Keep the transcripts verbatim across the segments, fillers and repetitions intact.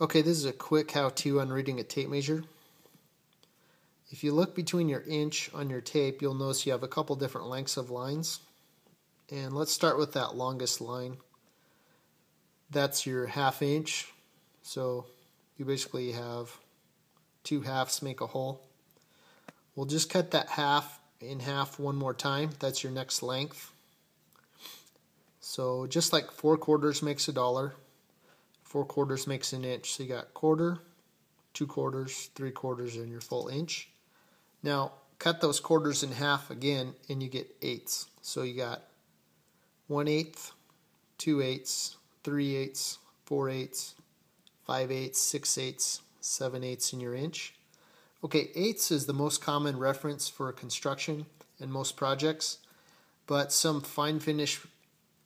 Okay, this is a quick how-to on reading a tape measure. If you look between your inch on your tape, you'll notice you have a couple different lengths of lines. And let's start with that longest line. That's your half inch. So you basically have two halves make a whole. We'll just cut that half in half one more time. That's your next length. So just like four quarters makes a dollar, four quarters makes an inch. So you got quarter, two quarters, three quarters, and your full inch. Now cut those quarters in half again and you get eighths. So you got one eighth, two eighths, three eighths, four eighths, five eighths, six eighths, seven eighths in your inch. Okay, eighths is the most common reference for construction in most projects, but some fine finish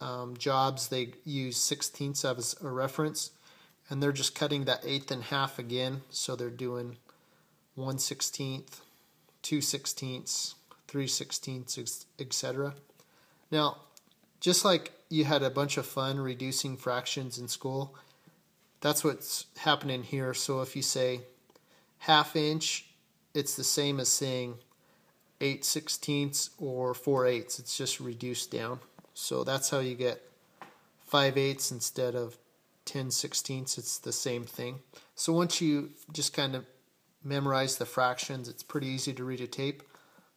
Um, jobs, they use sixteenths as a reference, and they're just cutting that eighth in half again. So they're doing one sixteenth, two sixteenths, three sixteenths, et cetera. Now, just like you had a bunch of fun reducing fractions in school, that's what's happening here. So if you say half inch, it's the same as saying eight sixteenths or four eighths. It's just reduced down. So that's how you get five eighths instead of ten sixteenths. It's the same thing. So once you just kind of memorize the fractions, it's pretty easy to read a tape.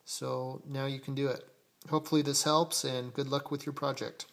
So now you can do it. Hopefully this helps, and good luck with your project.